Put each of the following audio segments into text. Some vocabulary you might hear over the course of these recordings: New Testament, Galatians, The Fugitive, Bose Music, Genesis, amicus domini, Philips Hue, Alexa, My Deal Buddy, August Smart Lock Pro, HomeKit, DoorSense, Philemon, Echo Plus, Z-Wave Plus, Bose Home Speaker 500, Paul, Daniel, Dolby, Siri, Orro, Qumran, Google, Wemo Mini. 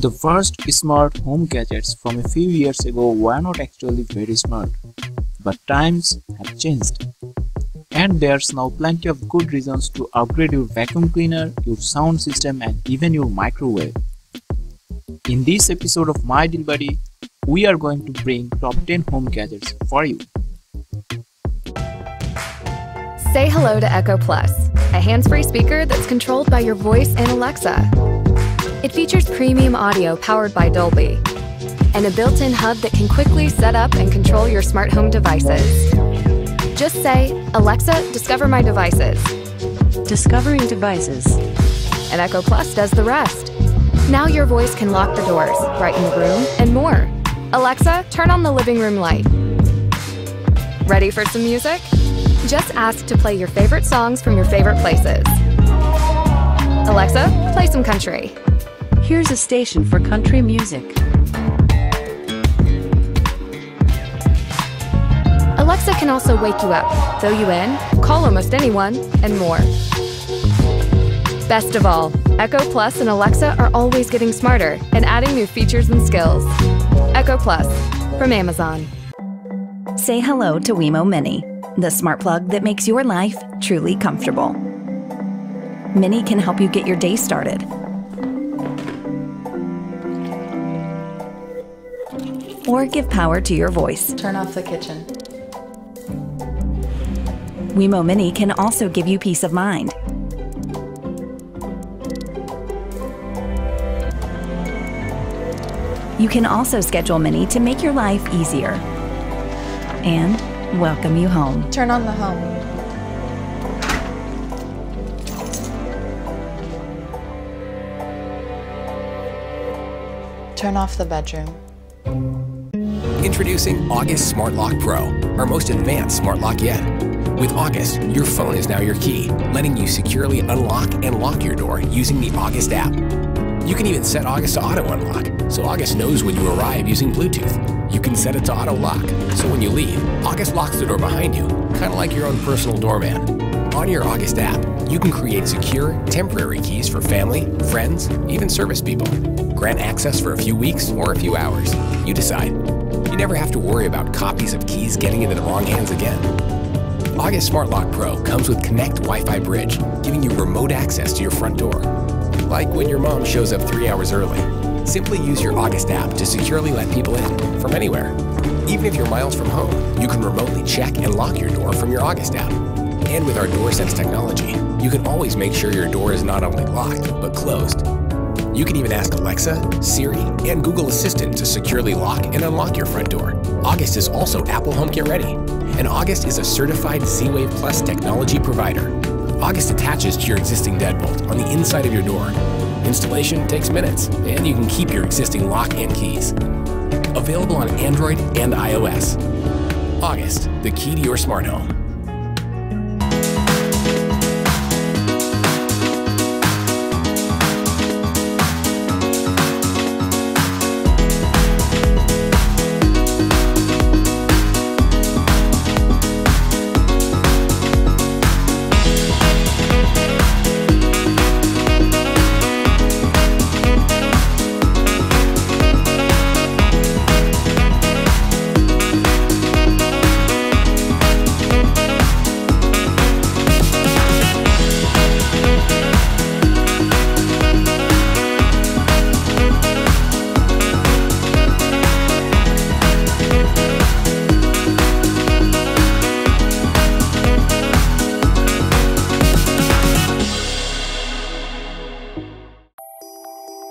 The first smart home gadgets from a few years ago were not actually very smart, but times have changed. And there's now plenty of good reasons to upgrade your vacuum cleaner, your sound system and even your microwave. In this episode of My Deal Buddy, we are going to bring top 10 home gadgets for you. Say hello to Echo Plus, a hands-free speaker that's controlled by your voice and Alexa. It features premium audio powered by Dolby and a built-in hub that can quickly set up and control your smart home devices. Just say, "Alexa, discover my devices." Discovering devices. And Echo Plus does the rest. Now your voice can lock the doors, brighten the room, and more. Alexa, turn on the living room light. Ready for some music? Just ask to play your favorite songs from your favorite places. Alexa, play some country. Here's a station for country music. Alexa can also wake you up, fill you in, call almost anyone, and more. Best of all, Echo Plus and Alexa are always getting smarter and adding new features and skills. Echo Plus from Amazon. Say hello to Wemo Mini, the smart plug that makes your life truly comfortable. Mini can help you get your day started. Or give power to your voice. Turn off the kitchen. Wemo Mini can also give you peace of mind. You can also schedule Mini to make your life easier. And welcome you home. Turn on the home. Turn off the bedroom. Introducing August Smart Lock Pro, our most advanced smart lock yet. With August, your phone is now your key, letting you securely unlock and lock your door using the August app. You can even set August to auto unlock, so August knows when you arrive using Bluetooth. You can set it to auto lock, so when you leave, August locks the door behind you, kind of like your own personal doorman. On your August app, you can create secure, temporary keys for family, friends, even service people. Grant access for a few weeks or a few hours. You decide. You never have to worry about copies of keys getting into the wrong hands again. August Smart Lock Pro comes with Connect Wi-Fi Bridge, giving you remote access to your front door. Like when your mom shows up 3 hours early. Simply use your August app to securely let people in from anywhere. Even if you're miles from home, you can remotely check and lock your door from your August app. And with our DoorSense technology, you can always make sure your door is not only locked, but closed. You can even ask Alexa, Siri, and Google Assistant to securely lock and unlock your front door. August is also Apple HomeKit ready. And August is a certified Z-Wave Plus technology provider. August attaches to your existing deadbolt on the inside of your door. Installation takes minutes, and you can keep your existing lock and keys. Available on Android and iOS. August, the key to your smart home.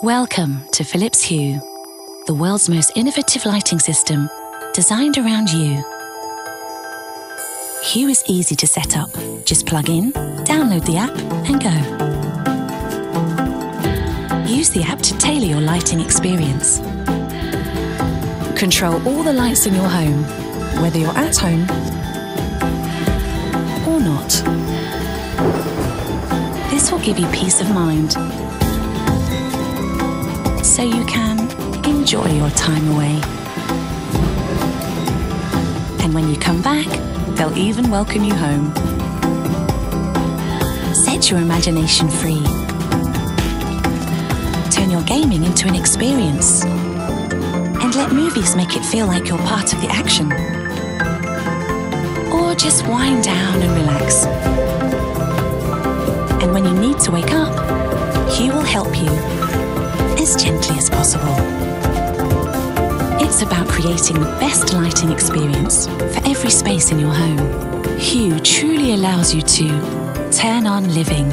Welcome to Philips Hue, the world's most innovative lighting system designed around you. Hue is easy to set up. Just plug in, download the app and go. Use the app to tailor your lighting experience. Control all the lights in your home, whether you're at home or not. This will give you peace of mind, so you can enjoy your time away. And when you come back, they'll even welcome you home. Set your imagination free. Turn turn your gaming into an experience. And let movies make it feel like you're part of the action. Or just wind down and relax. And when you need to wake up, Hue will help you as gently as possible. It's about creating the best lighting experience for every space in your home. Hue truly allows you to turn on living.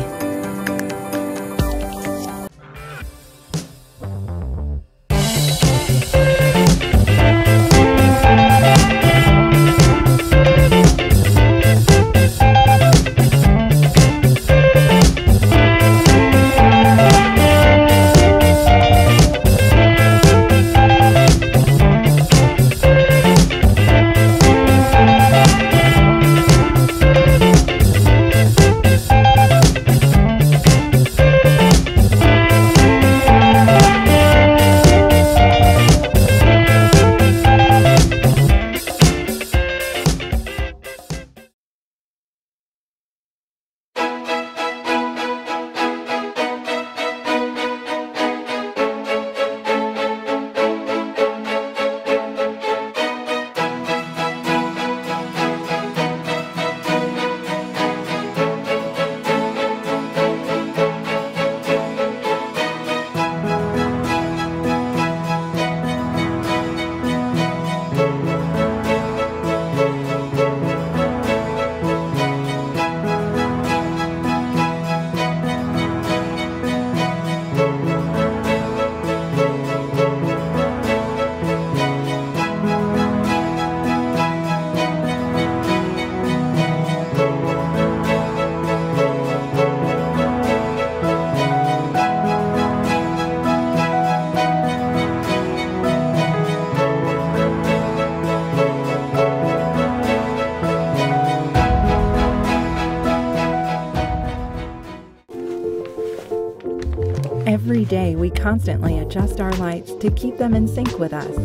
Every day, we constantly adjust our lights to keep them in sync with us.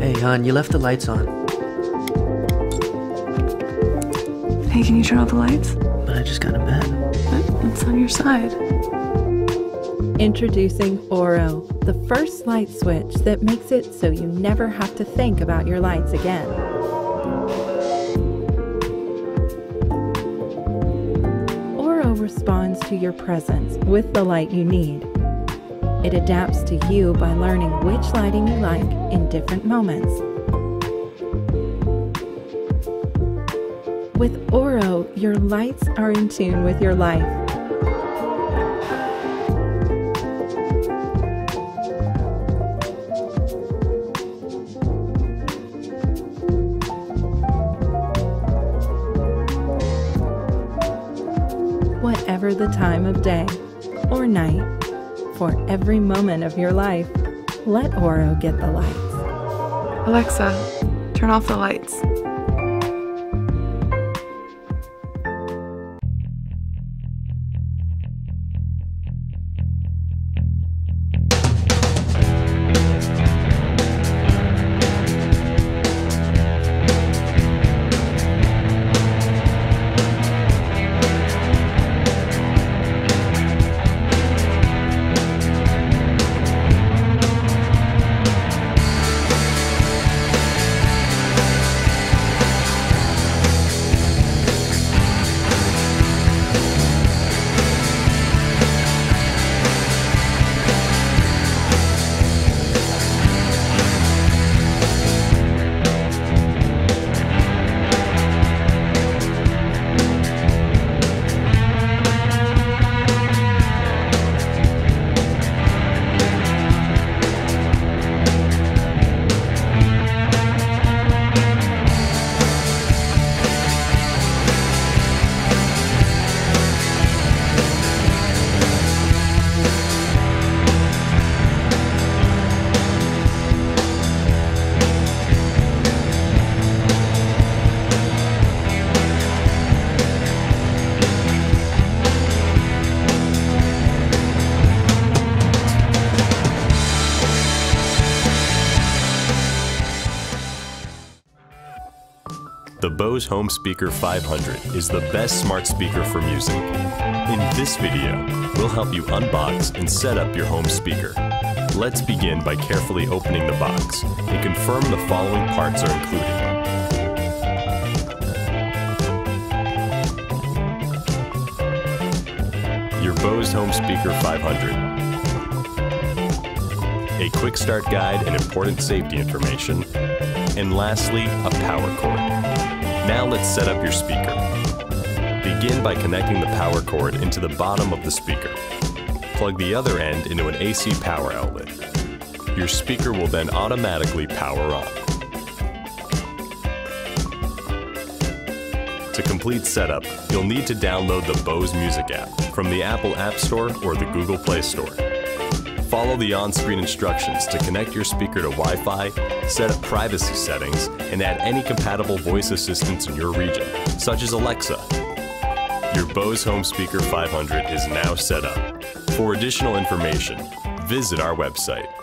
Hey, hon, you left the lights on. Hey, can you turn off the lights? But I just got in bed. But it's on your side. Introducing Orro, the first light switch that makes it so you never have to think about your lights again. Orro responds to your presence with the light you need. It adapts to you by learning which lighting you like in different moments. With Orro, your lights are in tune with your life. Whatever the time of day or night, for every moment of your life, let Orro get the lights. Alexa, turn off the lights. The Bose Home Speaker 500 is the best smart speaker for music. In this video, we'll help you unbox and set up your home speaker. Let's begin by carefully opening the box and confirm the following parts are included. Your Bose Home Speaker 500, a quick start guide and important safety information, and lastly, a power cord. Now let's set up your speaker. Begin by connecting the power cord into the bottom of the speaker. Plug the other end into an AC power outlet. Your speaker will then automatically power on. To complete setup, you'll need to download the Bose Music app from the Apple App Store or the Google Play Store. Follow the on-screen instructions to connect your speaker to Wi-Fi, set up privacy settings, and add any compatible voice assistants in your region, such as Alexa. Your Bose Home Speaker 500 is now set up. For additional information, visit our website.